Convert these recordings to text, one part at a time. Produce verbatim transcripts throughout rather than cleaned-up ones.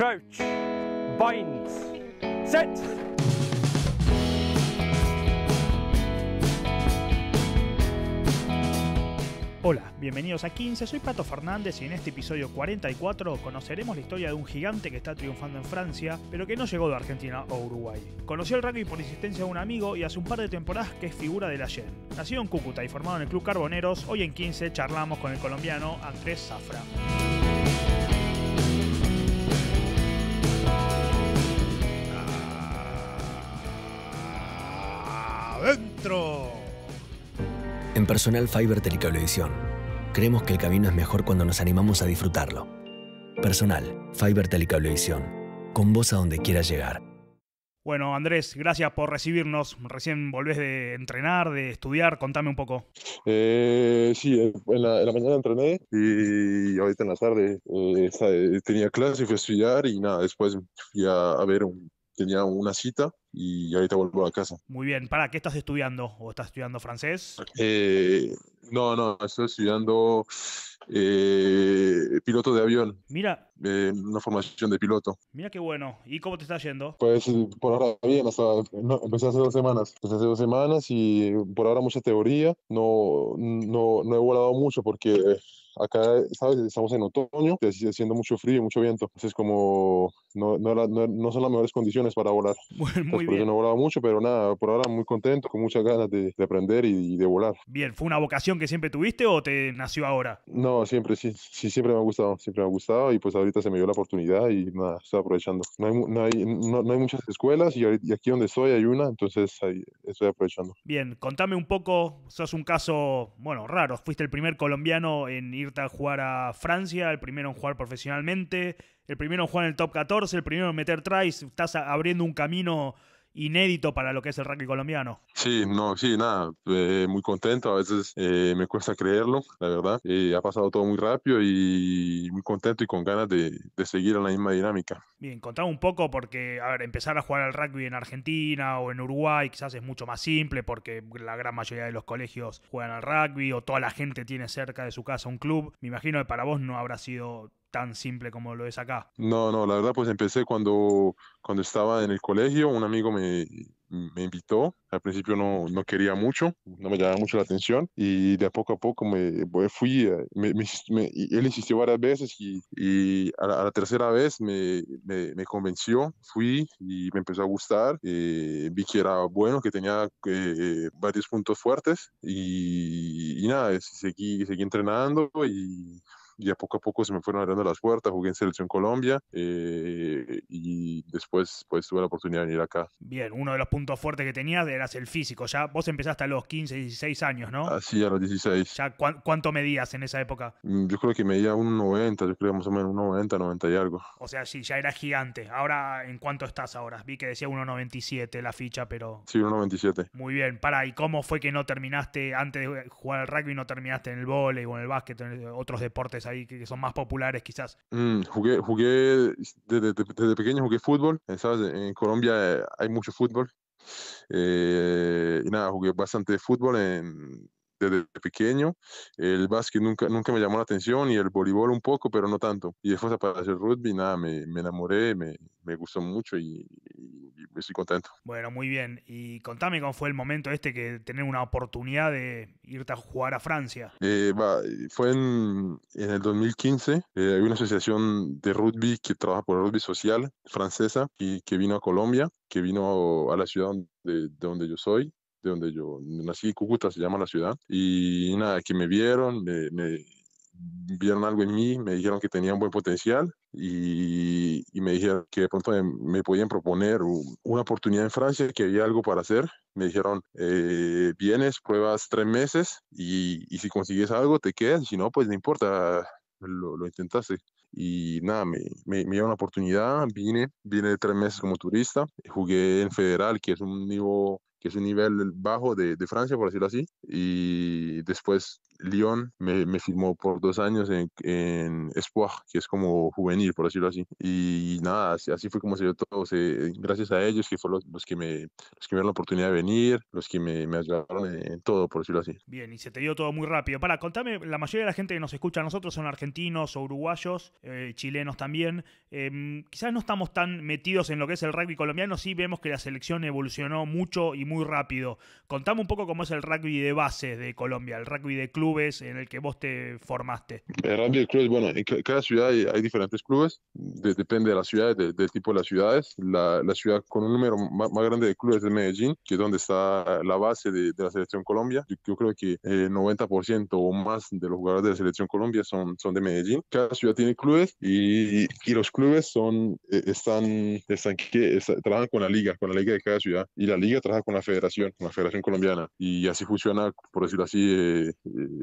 crouch, binds, sit. Hola, bienvenidos a quince, soy Pato Fernández y en este episodio cuarenta y cuatro conoceremos la historia de un gigante que está triunfando en Francia, pero que no llegó de Argentina o Uruguay. Conoció el rugby por insistencia de un amigo y hace un par de temporadas que es figura de la Agen. Nacido en Cúcuta y formado en el Club Carboneros, hoy en quince charlamos con el colombiano Andrés Zafra. ¡Adentro! En personal Fiber Telicablevisión, creemos que el camino es mejor cuando nos animamos a disfrutarlo. Personal Fiber Telicablevisión, con vos a donde quieras llegar. Bueno, Andrés, gracias por recibirnos. Recién volvés de entrenar, de estudiar. Contame un poco. Eh, sí, en la, en la mañana entrené y ahorita en la tarde eh, tenía clase, fui a estudiar y nada, después fui a, a ver un... Tenía una cita y ahorita vuelvo a casa. Muy bien. ¿Para qué estás estudiando? ¿O estás estudiando francés? Eh, no, no. Estoy estudiando eh, piloto de avión. Mira. Eh, una formación de piloto. Mira qué bueno. ¿Y cómo te está yendo? Pues por ahora bien. Hasta, no, empecé hace dos semanas. Empecé hace dos semanas y por ahora mucha teoría. No, no, no he volado mucho porque... Acá, ¿sabes? Estamos en otoño, haciendo mucho frío y mucho viento. Entonces, como no, no, era, no, no son las mejores condiciones para volar. Bueno, Entonces, muy por bien. Eso no he volado mucho, pero nada, por ahora muy contento, con muchas ganas de, de aprender y, y de volar. Bien, ¿fue una vocación que siempre tuviste o te nació ahora? No, siempre, sí, sí, siempre me ha gustado, siempre me ha gustado y pues ahorita se me dio la oportunidad y nada, estoy aprovechando. No hay, no hay, no, no hay muchas escuelas y, y aquí donde estoy hay una, entonces ahí estoy aprovechando. Bien, contame un poco, sos un caso, bueno, raro, fuiste el primer colombiano en irte a jugar a Francia, el primero en jugar profesionalmente, el primero en jugar en el top catorce, el primero en meter tries, estás abriendo un camino inédito para lo que es el rugby colombiano. Sí, no, sí, nada, eh, muy contento, a veces eh, me cuesta creerlo, la verdad, eh, ha pasado todo muy rápido y muy contento y con ganas de, de seguir en la misma dinámica. Bien, contame un poco porque, a ver, empezar a jugar al rugby en Argentina o en Uruguay quizás es mucho más simple porque la gran mayoría de los colegios juegan al rugby o toda la gente tiene cerca de su casa un club. Me imagino que para vos no habrá sido tan simple como lo es acá. No, no, la verdad pues empecé cuando, cuando estaba en el colegio, un amigo me, me invitó, al principio no, no quería mucho, no me llamaba mucho la atención y de poco a poco me fui, me, me, me, él insistió varias veces y, y a, la, a la tercera vez me, me, me convenció, fui y me empezó a gustar, eh, vi que era bueno, que tenía eh, varios puntos fuertes y, y nada, seguí, seguí entrenando y... Y a poco a poco se me fueron abriendo las puertas, jugué en Selección Colombia eh, y después pues, tuve la oportunidad de venir acá. Bien, uno de los puntos fuertes que tenías eras el físico. Ya vos empezaste a los quince, dieciséis años, ¿no? Así, a los dieciséis. Ya, ¿cu ¿Cuánto medías en esa época? Yo creo que medía uno noventa, yo creo que más o menos uno noventa, noventa y algo. O sea, sí, ya eras gigante. Ahora, ¿en cuánto estás ahora? Vi que decía uno noventa y siete la ficha, pero... Sí, uno noventa y siete. Muy bien. Pará, ¿y cómo fue que no terminaste, antes de jugar al rugby, no terminaste en el vóley o en el básquet, en otros deportes ahí que son más populares quizás? Mm, jugué jugué desde, desde, desde pequeño jugué fútbol, ¿sabes? En Colombia hay mucho fútbol eh, y nada, jugué bastante fútbol en, desde pequeño. El básquet nunca, nunca me llamó la atención y el voleibol un poco, pero no tanto. Y después apareció el rugby, nada, me, me enamoré, me, me gustó mucho y, y estoy contento. Bueno, muy bien. Y contame cómo fue el momento este que tener una oportunidad de irte a jugar a Francia. Eh, bah, fue en, en el dos mil quince. Eh, hay una asociación de rugby que trabaja por el rugby social francesa y que vino a Colombia, que vino a la ciudad de, de donde yo soy. De donde yo nací, Cúcuta se llama la ciudad, y nada, que me vieron, me, me vieron algo en mí, me dijeron que tenía un buen potencial, y, y me dijeron que de pronto me, me podían proponer un, una oportunidad en Francia, que había algo para hacer. Me dijeron, eh, vienes, pruebas tres meses, y, y si consigues algo te quedas, si no, pues no importa, lo, lo intentaste. Y nada, me, me, me dio una oportunidad, vine, vine de tres meses como turista, jugué en Federal, que es un nivel que es un nivel bajo de, de Francia, por decirlo así. Y después Lyon me, me firmó por dos años en, en Espoir, que es como juvenil, por decirlo así. Y nada, así, así fue como se dio todo. Se, gracias a ellos, que fueron los, los, que me, los que me dieron la oportunidad de venir, los que me, me ayudaron en, en todo, por decirlo así. Bien, y se te dio todo muy rápido. Para, contame, la mayoría de la gente que nos escucha a nosotros son argentinos o uruguayos, eh, chilenos también. Eh, quizás no estamos tan metidos en lo que es el rugby colombiano, sí vemos que la selección evolucionó mucho y muy rápido. Contame un poco cómo es el rugby de base de Colombia, el rugby de clubes en el que vos te formaste. El rugby de clubes, bueno, en cada ciudad hay, hay diferentes clubes, de, depende de las ciudades, de, del tipo de las ciudades. La, la ciudad con un número más, más grande de clubes es Medellín, que es donde está la base de, de la selección Colombia. Yo, yo creo que el noventa por ciento o más de los jugadores de la selección Colombia son, son de Medellín. Cada ciudad tiene clubes y, y los clubes son, están, están, están, trabajan con la liga, con la liga de cada ciudad, y la liga trabaja con la federación, con la federación colombiana, y así funciona, por decirlo así, eh,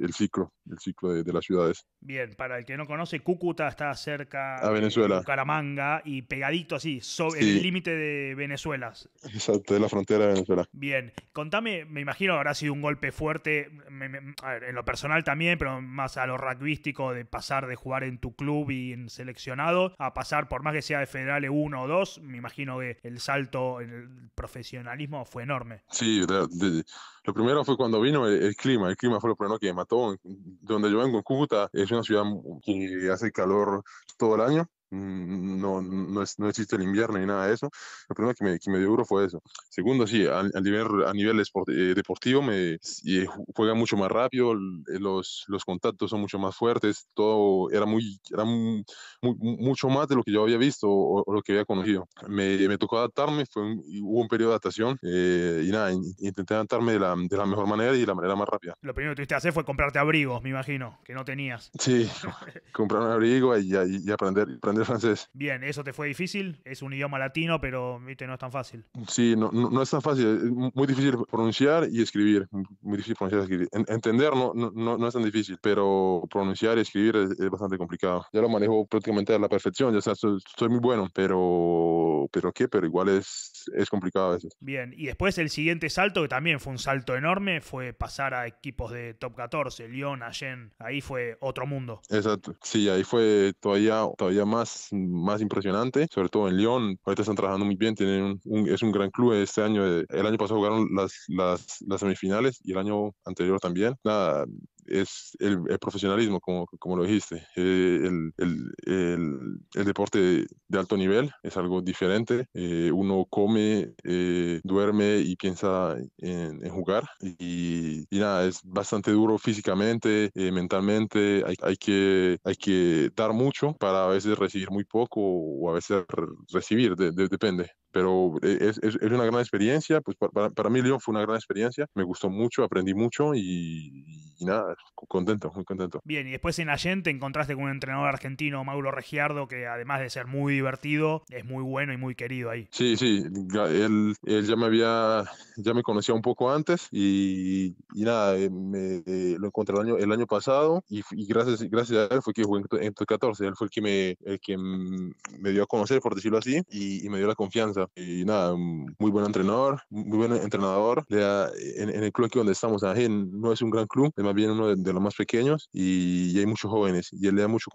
el ciclo, el ciclo de, de las ciudades. Bien, para el que no conoce, Cúcuta está cerca a Venezuela, de Bucaramanga, y pegadito así, sobre sí. El límite de Venezuela. Exacto, de la frontera de Venezuela. Bien, contame, me imagino habrá sido un golpe fuerte, me, me, a ver, en lo personal también, pero más a lo rugbyístico, de pasar de jugar en tu club y en seleccionado a pasar, por más que sea de Federales uno o dos, me imagino que el salto en el profesionalismo fue enorme. Sí, de, de, lo primero fue cuando vino el, el clima, el clima fue lo primero que me mató. Donde yo vengo, en Cúcuta, es una ciudad que hace calor todo el año. No, no, es, no existe el invierno ni nada de eso. Lo primero que me, que me dio duro fue eso. Segundo, sí, a, a nivel, a nivel esport, eh, deportivo me, eh, juega mucho más rápido, los, los contactos son mucho más fuertes, todo era, muy, era muy, muy, mucho más de lo que yo había visto o, o lo que había conocido. Me, me tocó adaptarme, fue un, hubo un periodo de adaptación, eh, y nada, intenté adaptarme de la, de la mejor manera y de la manera más rápida. Lo primero que tuviste que hacer fue comprarte abrigos, me imagino, que no tenías. Sí, comprar un abrigo y, y, y aprender, aprender francés. Bien, ¿eso te fue difícil? Es un idioma latino, pero ¿viste? No es tan fácil. Sí, no, no, no es tan fácil. Es muy difícil pronunciar y escribir. Muy difícil pronunciar y escribir. En, entender no, no, no es tan difícil, pero pronunciar y escribir es, es bastante complicado. Ya lo manejo prácticamente a la perfección. Ya, o sea, soy, soy muy bueno, pero, pero ¿qué? Pero igual es, es complicado a veces. Bien, y después el siguiente salto, que también fue un salto enorme, fue pasar a equipos de top catorce, Lyon, Agen. Ahí fue otro mundo. Exacto. Sí, ahí fue todavía, todavía más Más, más impresionante, sobre todo en Lyon. Ahorita están trabajando muy bien, tienen un, un, es un gran club. Este año, el año pasado jugaron las, las, las semifinales y el año anterior también. Nada, es el, el profesionalismo, como, como lo dijiste, el, el, el, el deporte de alto nivel es algo diferente. Eh, uno come, eh, duerme y piensa en, en jugar, y, y nada, es bastante duro físicamente, eh, mentalmente. Hay, hay, que, hay que dar mucho para a veces recibir muy poco, o a veces recibir, de, de, depende. Pero es, es, es una gran experiencia. Pues para, para mí Lyon fue una gran experiencia, me gustó mucho, aprendí mucho y, y nada, contento, muy contento. Bien, y después en Agen te encontraste con un entrenador argentino, Mauro Regiardo, que además de ser muy divertido, es muy bueno y muy querido ahí. Sí, sí, él, él ya me había, ya me conocía un poco antes y, y nada, me, eh, lo encontré el año, el año pasado y, y gracias, gracias a él fue que jugué en top catorce, él fue el que, me, el que me dio a conocer, por decirlo así, y, y me dio la confianza. Y nada, muy buen entrenador, muy buen entrenador. En, en el club aquí donde estamos, Agen, no es un gran club, es más bien uno de, de los más pequeños y, y hay muchos jóvenes. Y él le da, mucho,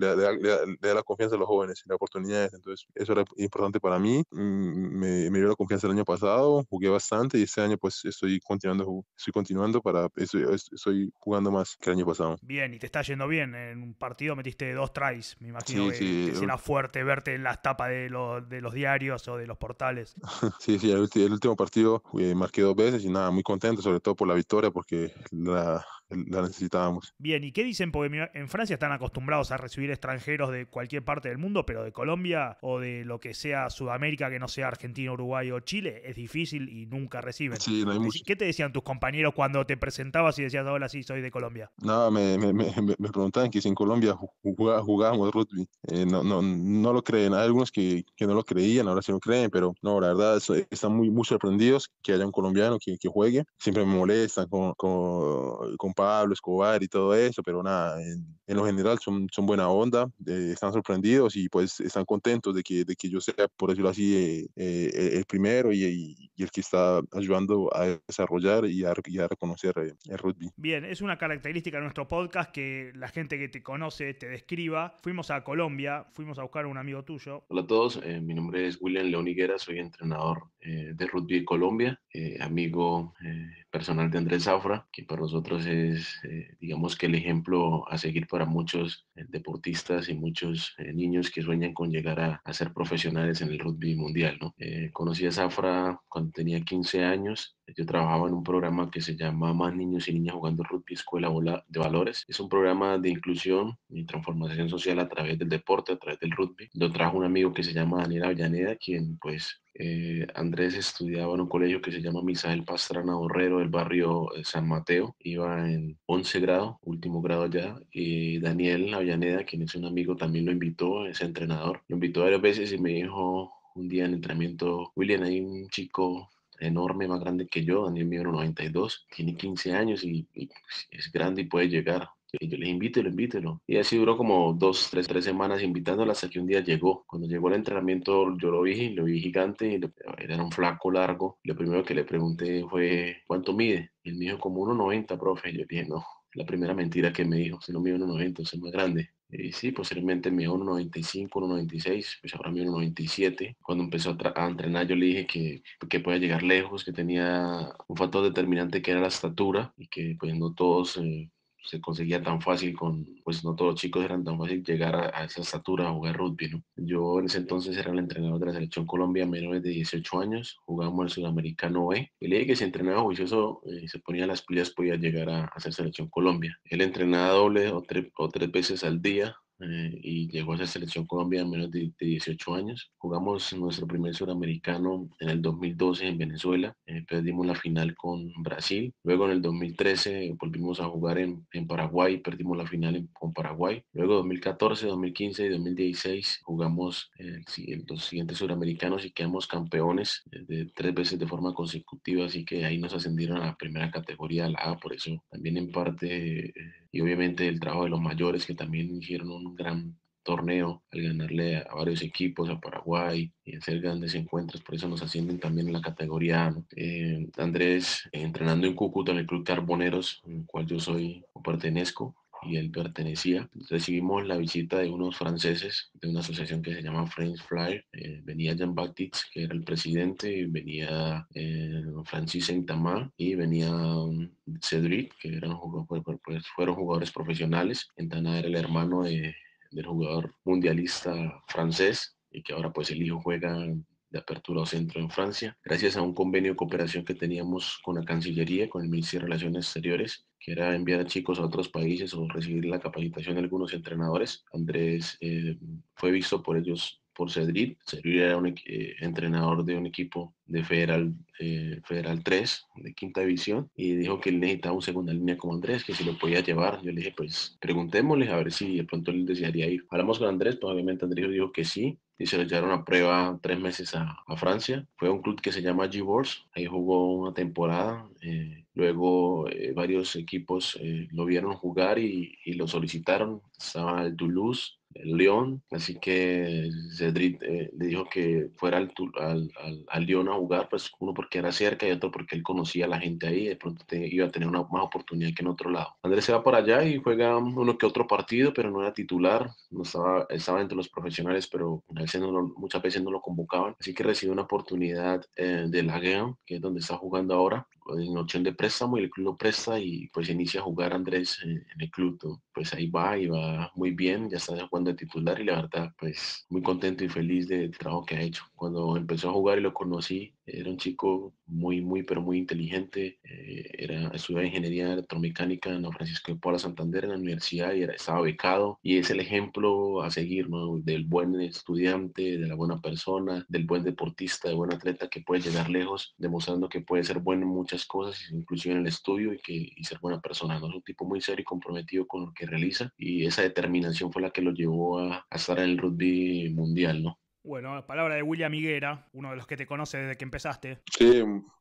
le, le, le, le da la confianza a los jóvenes, la oportunidad. Entonces, eso era importante para mí. Me, me dio la confianza el año pasado, jugué bastante y este año, pues, estoy continuando, estoy continuando para. Estoy, estoy jugando más que el año pasado. Bien, y te está yendo bien. En un partido metiste dos tries, me imagino. Sí, que, sí. Que será fuerte verte en las tapas de los, de los diarios o de los portales. Sí, sí, el, el último partido eh, marqué dos veces y nada, muy contento, sobre todo por la victoria, porque la, la necesitábamos. Bien, ¿y qué dicen? Porque en Francia están acostumbrados a recibir extranjeros de cualquier parte del mundo, pero de Colombia o de lo que sea Sudamérica, que no sea Argentina, Uruguay o Chile, es difícil y nunca reciben. Sí, no hay mucho. ¿Qué te decían tus compañeros cuando te presentabas y decías, hola, sí, soy de Colombia? Nada, me, me, me, me preguntaban que si en Colombia jugábamos rugby. Eh, no, no, no lo creen. Hay algunos que, que no lo creían, ahora sí lo creen. Pero no, la verdad, están muy, muy sorprendidos que haya un colombiano que, que juegue. Siempre me molestan con, con, con Pablo Escobar y todo eso, pero nada, en, en lo general son, son buena onda, eh, están sorprendidos y pues están contentos de que, de que yo sea, por decirlo así, eh, eh, el primero y, y, y el que está ayudando a desarrollar y a, y a reconocer el rugby. Bien, es una característica de nuestro podcast que la gente que te conoce te describa. Fuimos a Colombia, fuimos a buscar a un amigo tuyo. Hola a todos, eh, mi nombre es William Lyon Higuera, soy entrenador eh, de rugby Colombia, eh, amigo eh, personal de Andrés Zafra, que para nosotros es, eh, digamos que el ejemplo a seguir para muchos eh, deportistas y muchos eh, niños que sueñan con llegar a, a ser profesionales en el rugby mundial, ¿no? Eh, conocí a Zafra cuando tenía quince años. Yo trabajaba en un programa que se llama Más Niños y Niñas Jugando Rugby, Escuela Bola de Valores. Es un programa de inclusión y transformación social a través del deporte, a través del rugby. Lo trajo un amigo que se llama Daniel Avellaneda, quien pues... Eh, Andrés estudiaba en un colegio que se llama Misael Pastrana Borrero del barrio San Mateo, iba en once grado, último grado allá, y Daniel Avellaneda, quien es un amigo, también lo invitó, es entrenador, lo invitó varias veces y me dijo un día en el entrenamiento: William, hay un chico enorme, más grande que yo, Daniel mío era noventa y dos, tiene quince años y, y es grande y puede llegar. Y yo les invítelo, invítelo. Y así duró como dos, tres, tres semanas invitándola hasta que un día llegó. Cuando llegó al entrenamiento yo lo vi, lo vi gigante, y lo, era un flaco largo. Lo primero que le pregunté fue: ¿cuánto mide? Y él me dijo como uno noventa, profe. Yo dije: no, la primera mentira que me dijo, si no mide uno noventa, soy más grande. Y sí, posteriormente me dio uno noventa y cinco, uno noventa y seis, pues ahora me dio uno noventa y siete. Cuando empezó a, a entrenar yo le dije que, que podía llegar lejos, que tenía un factor determinante que era la estatura y que pues no todos... Eh, se conseguía tan fácil con, pues no todos los chicos eran tan fácil llegar a, a esa estatura a jugar rugby, ¿no? Yo en ese entonces era el entrenador de la selección Colombia menores de dieciocho años, jugábamos el Sudamericano B, y le dije que si entrenaba juicioso y eh, se ponía las pilas podía llegar a hacer selección Colombia. Él entrenaba doble o, tre o tres veces al día. Eh, y llegó a esa selección Colombia a menos de, de dieciocho años. Jugamos nuestro primer suramericano en el dos mil doce en Venezuela, eh, perdimos la final con Brasil, luego en el dos mil trece volvimos a jugar en, en Paraguay, perdimos la final en, con Paraguay, luego dos mil catorce, dos mil quince y dos mil dieciséis jugamos eh, los siguientes suramericanos y quedamos campeones eh, de tres veces de forma consecutiva, así que ahí nos ascendieron a la primera categoría, a la A, por eso también en parte, eh, y obviamente el trabajo de los mayores que también hicieron un un gran torneo al ganarle a varios equipos, a Paraguay, y hacer grandes encuentros, por eso nos ascienden también en la categoría A, ¿no? eh, Andrés, entrenando en Cúcuta, en el Club Carboneros, en el cual yo soy o pertenezco, y él pertenecía. Recibimos la visita de unos franceses de una asociación que se llama French Fly. Eh, venía Jean-Baptiste, que era el presidente, venía eh, Francis Saint-Amar y venía um, Cedric, que eran jugadores, pues, fueron jugadores profesionales. Santana era el hermano de, del jugador mundialista francés y que ahora pues el hijo juega de apertura o centro en Francia, gracias a un convenio de cooperación que teníamos con la Cancillería, con el Ministerio de Relaciones Exteriores, que era enviar a chicos a otros países o recibir la capacitación de algunos entrenadores. Andrés eh, fue visto por ellos, por Cedric. Cedric era un eh, entrenador de un equipo de Federal, eh, Federal tres, de quinta división, y dijo que él necesitaba un segunda línea como Andrés, que si lo podía llevar. Yo le dije, pues preguntémosle a ver si de pronto él desearía ir. Hablamos con Andrés, pues obviamente Andrés dijo que sí, y se lo llevaron a prueba tres meses a, a Francia. Fue a un club que se llama Givors, ahí jugó una temporada, eh, luego eh, varios equipos eh, lo vieron jugar y, y lo solicitaron. Estaba el Toulouse, el Lyon, así que Cedric eh, le dijo que fuera al, al, al, al Lyon a jugar, pues uno porque era cerca y otro porque él conocía a la gente ahí, de pronto te, iba a tener una más oportunidad que en otro lado. Andrés se va para allá y juega uno que otro partido, pero no era titular, no estaba, estaba entre los profesionales, pero a veces no lo, muchas veces no lo convocaban, así que recibió una oportunidad eh, de la Agen, que es donde está jugando ahora, en opción de préstamo, y el club lo presta y pues inicia a jugar Andrés en, en el club, ¿no? Pues ahí va y va muy bien, ya está jugando de titular y la verdad pues muy contento y feliz del trabajo que ha hecho. Cuando empezó a jugar y lo conocí, era un chico muy muy pero muy inteligente, eh, era, estudiaba ingeniería electromecánica en la Francisco de Paula Santander en la universidad y era, estaba becado, y es el ejemplo a seguir, ¿no? Del buen estudiante, de la buena persona, del buen deportista, de buen atleta que puede llegar lejos, demostrando que puede ser bueno en muchas cosas, inclusive en el estudio, y, que, y ser buena persona, ¿no? Es un tipo muy serio y comprometido con lo que realiza, y esa determinación fue la que lo llevó a, a estar en el rugby mundial, ¿no? Bueno, la palabra de William Higuera, uno de los que te conoce desde que empezaste. Sí,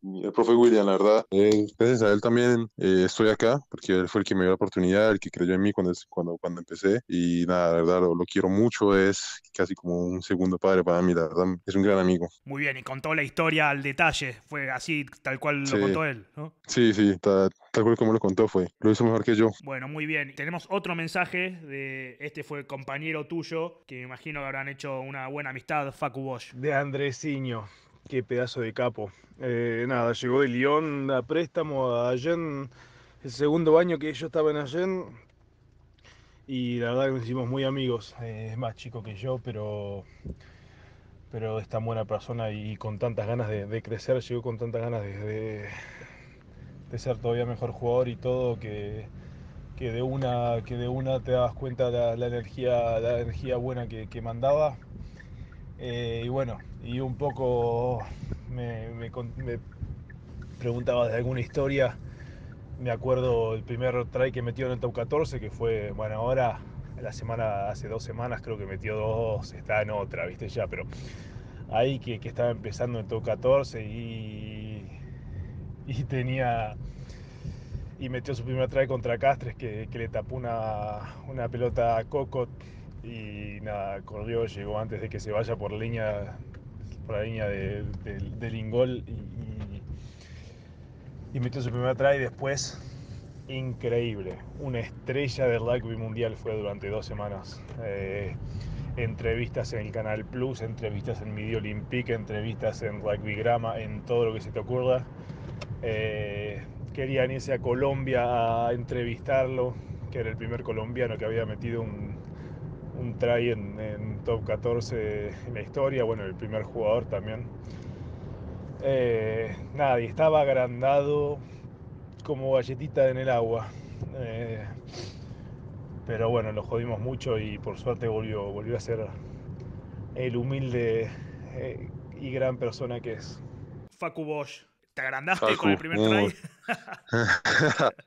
el profe William, la verdad. Eh, gracias a él también eh, estoy acá, porque él fue el que me dio la oportunidad, el que creyó en mí cuando, cuando, cuando empecé. Y nada, la verdad, lo, lo quiero mucho, es casi como un segundo padre para mí, la verdad, es un gran amigo. Muy bien, y contó la historia al detalle, fue así, tal cual lo sí. contó él, ¿no? Sí, sí, tal, tal cual como lo contó fue, lo hizo mejor que yo. Bueno, muy bien. Tenemos otro mensaje, de este fue compañero tuyo, que me imagino que habrán hecho una buena amistad. Facu Bosch. De Andresiño, qué pedazo de capo. Eh, nada, llegó de Lyon a préstamo a Agen, el segundo año que yo estaba en Agen, y la verdad que nos hicimos muy amigos. Eh, es más chico que yo, pero, pero es tan buena persona y con tantas ganas de, de crecer, llegó con tantas ganas de, de, de ser todavía mejor jugador y todo, que... Que de, una, que de una te dabas cuenta la, la, energía, la energía buena que, que mandaba. Eh, y bueno, y un poco me, me, me preguntabas de alguna historia. Me acuerdo el primer try que metió en el top catorce, que fue, bueno, ahora, la semana, hace dos semanas creo que metió dos, está en otra, viste ya, pero ahí que, que estaba empezando en el top catorce y, y tenía... y metió su primer try contra Castres, que, que le tapó una, una pelota a Cocot y nada, corrió, llegó antes de que se vaya por, línea, por la línea de, de, del ingol y, y, y metió su primer try. Después, increíble, una estrella del rugby mundial fue durante dos semanas. Eh, entrevistas en el Canal Plus, entrevistas en Medio Olympique, entrevistas en Rugby Grama, en todo lo que se te ocurra. Eh, Querían irse a Colombia a entrevistarlo, que era el primer colombiano que había metido un, un try en, en top catorce en la historia, bueno, el primer jugador también. Eh, nada, y estaba agrandado como galletita en el agua. Eh, pero bueno, lo jodimos mucho y por suerte volvió, volvió a ser el humilde eh, y gran persona que es. Facu Bosch. Te agrandaste Facu, con el primer try.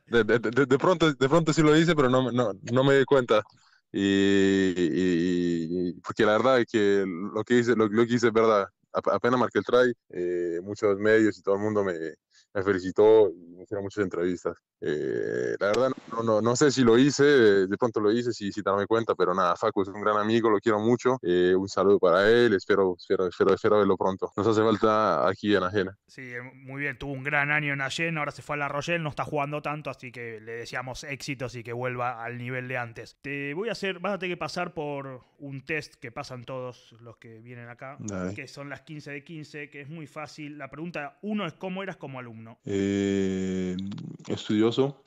de, de, de, de, pronto, de pronto sí lo hice, pero no, no, no me di cuenta. Y, y, y porque la verdad es que lo que hice, lo, lo que hice es verdad. Apenas marqué el try, eh, muchos medios y todo el mundo me, me felicitó y me hicieron muchas entrevistas. Eh, la verdad, no, no, no sé si lo hice, de pronto lo hice, si, si darme cuenta, pero nada, Facu es un gran amigo, lo quiero mucho. Eh, un saludo para él, espero, espero, espero, espero verlo pronto. Nos hace falta aquí en Agen. Sí, muy bien, tuvo un gran año en Agen, ahora se fue a La Rochelle, no está jugando tanto, así que le deseamos éxitos y que vuelva al nivel de antes. Te voy a hacer, vas a tener que pasar por un test que pasan todos los que vienen acá, Ay. que son las quince de quince, que es muy fácil. La pregunta uno es ¿cómo eras como alumno? Eh, estudioso.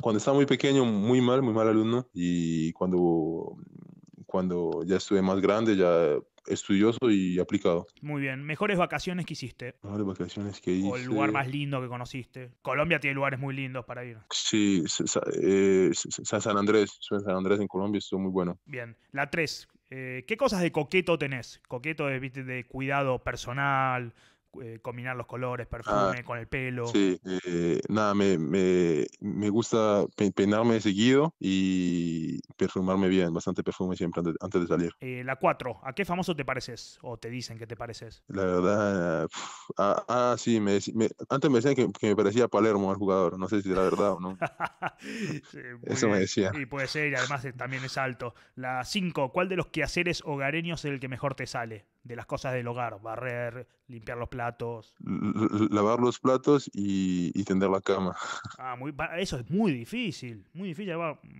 Cuando estaba muy pequeño, muy mal, muy mal alumno. Y cuando, cuando ya estuve más grande, ya estudioso y aplicado. Muy bien. ¿Mejores vacaciones que hiciste? Mejores vacaciones que hice. ¿O el lugar más lindo que conociste? Colombia tiene lugares muy lindos para ir. Sí, eh, San Andrés. San Andrés en Colombia estuvo muy bueno. Bien. La tres. Eh, ¿Qué cosas de coqueto tenés? Coqueto de, de cuidado personal, eh, combinar los colores, perfume, ah, con el pelo. Sí, eh, nada, me, me, me gusta peinarme seguido y perfumarme bien, bastante perfume siempre antes, antes de salir. Eh, la cuatro, ¿a qué famoso te pareces? ¿O te dicen que te pareces? La verdad, pff, ah, ah, sí, me, me, antes me decían que, que me parecía Palermo al jugador, no sé si era verdad o no. Sí, eso bien. Me decía. Y puede ser, y además también es alto. La cinco, ¿cuál de los quehaceres hogareños es el que mejor te sale? De las cosas del hogar, barrer, limpiar los platos. L lavar los platos y, y tender la cama. Ah, muy, eso es muy difícil, muy difícil,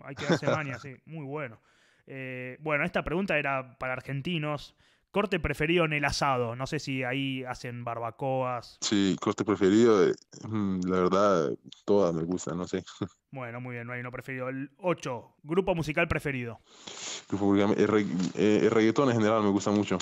hay que darse maña, sí, muy bueno. Eh, bueno, esta pregunta era para argentinos. Corte preferido en el asado, no sé si ahí hacen barbacoas. Sí, corte preferido, la verdad, todas me gustan, no sé. Bueno, muy bien, no hay uno preferido. El ocho, grupo musical preferido. El, reg el reggaetón en general me gusta mucho.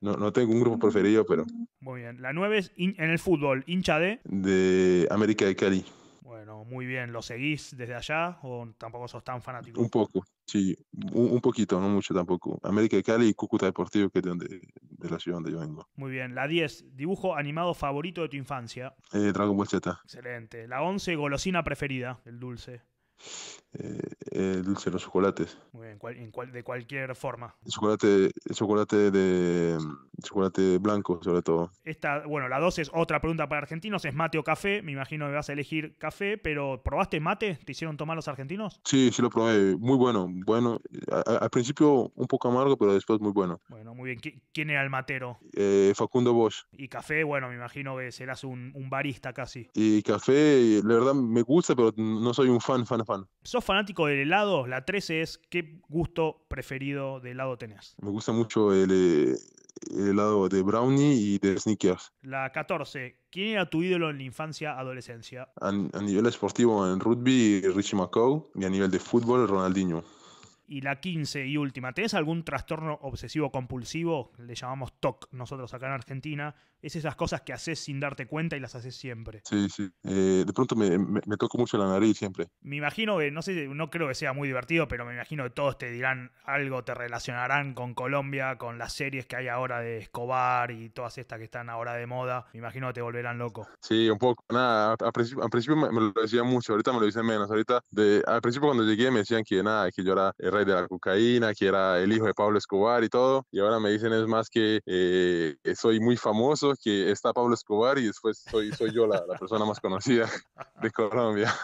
No, no tengo un grupo preferido, pero... Muy bien, la nueve es en el fútbol, hincha de... De América de Cali. Bueno, muy bien. ¿Lo seguís desde allá o tampoco sos tan fanático? Un poco, sí. Un, un poquito, no mucho tampoco. América de Cali y Cúcuta Deportivo, que es donde, de la ciudad donde yo vengo. Muy bien. La diez, dibujo animado favorito de tu infancia. Eh, Dragon Ball Z. Excelente. La once, golosina preferida, el dulce. eh, el, los chocolates. Muy bien, cual, en cual, de cualquier forma. El chocolate, el chocolate de el chocolate blanco, sobre todo. Esta, bueno, la dos es otra pregunta para argentinos, es mate o café. Me imagino que vas a elegir café, pero ¿probaste mate? ¿Te hicieron tomar los argentinos? Sí, sí lo probé, muy bueno. Bueno, a, a, al principio un poco amargo, pero después muy bueno. Bueno, muy bien. ¿Quién era el matero? Eh, Facundo Bosch. Y café, bueno, me imagino que serás un, un barista casi. Y café, la verdad me gusta, pero no soy un fan, fan, fan. ¿Sos fanático del helado? La trece es, ¿qué gusto preferido de helado tenés? Me gusta mucho el, el helado de brownie y de Snickers. La catorce, ¿quién era tu ídolo en la infancia, adolescencia? A, a nivel deportivo, en rugby, Richie McCaw, y a nivel de fútbol, Ronaldinho. Y la quince y última, ¿tenés algún trastorno obsesivo compulsivo? Le llamamos T O C nosotros acá en Argentina. Es esas cosas que haces sin darte cuenta y las haces siempre. Sí, sí. Eh, de pronto me, me, me toco mucho la nariz siempre. Me imagino que, no sé, no creo que sea muy divertido, pero me imagino que todos te dirán algo, te relacionarán con Colombia, con las series que hay ahora de Escobar y todas estas que están ahora de moda. Me imagino que te volverán loco. Sí, un poco. Nada, al principio, al principio me, me lo decían mucho, ahorita me lo dicen menos. Ahorita, de, al principio cuando llegué me decían que nada, que yo era de la cocaína, que era el hijo de Pablo Escobar y todo, y ahora me dicen es más que eh, soy muy famoso, que está Pablo Escobar y después soy, soy yo la, la persona más conocida de Colombia.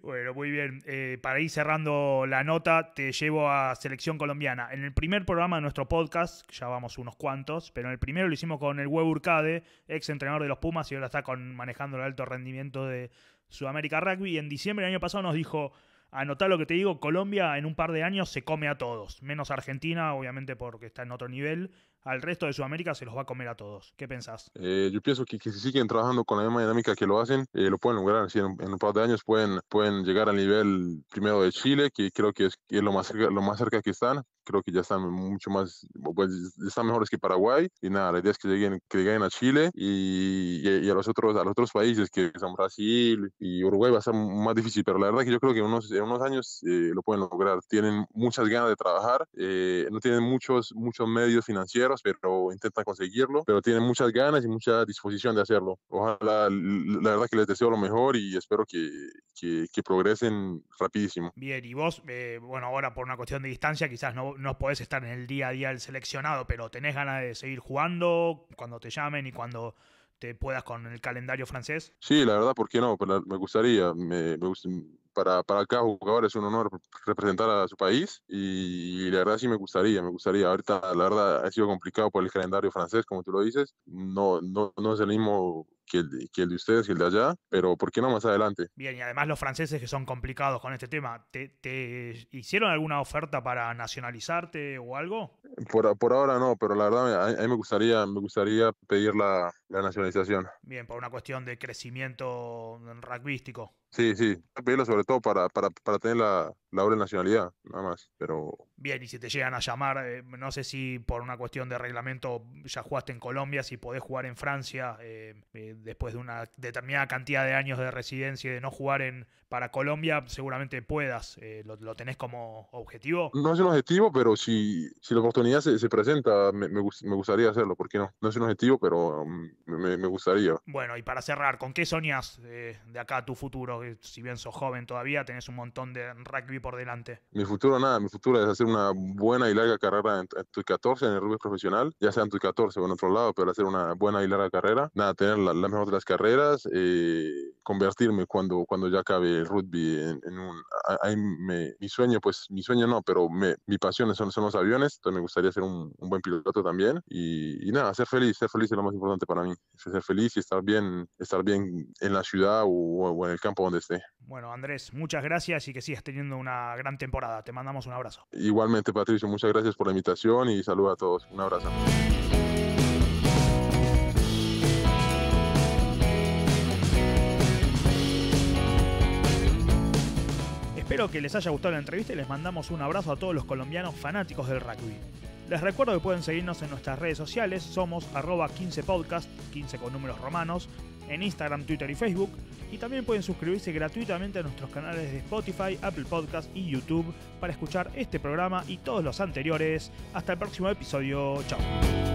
Bueno, muy bien. Eh, para ir cerrando la nota, te llevo a Selección Colombiana. En el primer programa de nuestro podcast, ya vamos unos cuantos, pero en el primero lo hicimos con el Huevo Urcade, ex entrenador de los Pumas y ahora está con, manejando el alto rendimiento de Sudamérica Rugby, y en diciembre del año pasado nos dijo: anotá lo que te digo, Colombia en un par de años se come a todos, menos Argentina, obviamente porque está en otro nivel, al resto de Sudamérica se los va a comer a todos. ¿Qué pensás? Eh, yo pienso que, que si siguen trabajando con la misma dinámica que lo hacen, eh, lo pueden lograr, si en, en un par de años pueden, pueden llegar al nivel primero de Chile, que creo que es, que es lo, más cerca, lo más cerca que están, creo que ya están mucho más, pues, están mejores que Paraguay, y nada, la idea es que lleguen, que lleguen a Chile y, y, y a, los otros, a los otros países, que son Brasil y Uruguay, va a ser más difícil, pero la verdad que yo creo que unos unos años eh, lo pueden lograr, tienen muchas ganas de trabajar, eh, no tienen muchos muchos medios financieros, pero intentan conseguirlo, pero tienen muchas ganas y mucha disposición de hacerlo. Ojalá, la verdad que les deseo lo mejor y espero que, que, que progresen rapidísimo. Bien, y vos, eh, bueno, ahora por una cuestión de distancia quizás no, no podés estar en el día a día del seleccionado, pero ¿tenés ganas de seguir jugando cuando te llamen y cuando te puedas con el calendario francés? Sí, la verdad, ¿por qué no? Pero me gustaría, me, me gustaría. Para, para cada jugador es un honor representar a su país y, y la verdad sí me gustaría, me gustaría. Ahorita la verdad ha sido complicado por el calendario francés, como tú lo dices, no, no, no es el mismo que el, que el de ustedes, que el de allá, pero ¿por qué no más adelante? Bien, y además los franceses que son complicados con este tema, ¿te, te hicieron alguna oferta para nacionalizarte o algo? Por, por ahora no, pero la verdad a, a mí me gustaría, me gustaría pedir la, la nacionalización. Bien, por una cuestión de crecimiento rugbyístico. Sí, sí, pedirla sobre todo para, para, para tener la, la doble nacionalidad, nada más, pero... Bien, y si te llegan a llamar, eh, no sé si por una cuestión de reglamento ya jugaste en Colombia, si podés jugar en Francia, eh, eh, después de una determinada cantidad de años de residencia y de no jugar en para Colombia, seguramente puedas, eh, ¿lo, lo tenés como objetivo? No es un objetivo, pero si, si la oportunidad se, se presenta, me, me, me gustaría hacerlo, ¿por qué no? No es un objetivo, pero me, me gustaría. Bueno, y para cerrar, ¿con qué soñás eh, de acá a tu futuro? Si bien sos joven todavía, tenés un montón de rugby por delante. Mi futuro, nada, mi futuro es hacer una buena y larga carrera en T U catorce, en el rugby profesional, ya sea en T U catorce o en otro lado, pero hacer una buena y larga carrera, nada, tener la, la mejor de las carreras, eh, convertirme cuando, cuando ya acabe el rugby en, en un... Ahí me, mi sueño, pues, mi sueño no, pero me, mi pasión son, son los aviones, entonces me gustaría ser un, un buen piloto también, y, y nada, ser feliz, ser feliz es lo más importante para mí, ser feliz y estar bien, estar bien en la ciudad o, o en el campo donde esté. Bueno, Andrés, muchas gracias y que sigas teniendo una gran temporada. Te mandamos un abrazo. Igualmente, Patricio, muchas gracias por la invitación y saludos a todos. Un abrazo. Espero que les haya gustado la entrevista y les mandamos un abrazo a todos los colombianos fanáticos del rugby. Les recuerdo que pueden seguirnos en nuestras redes sociales, somos arroba quince podcast, quince con números romanos, en Instagram, Twitter y Facebook, y también pueden suscribirse gratuitamente a nuestros canales de Spotify, Apple Podcast y YouTube para escuchar este programa y todos los anteriores. Hasta el próximo episodio, chao.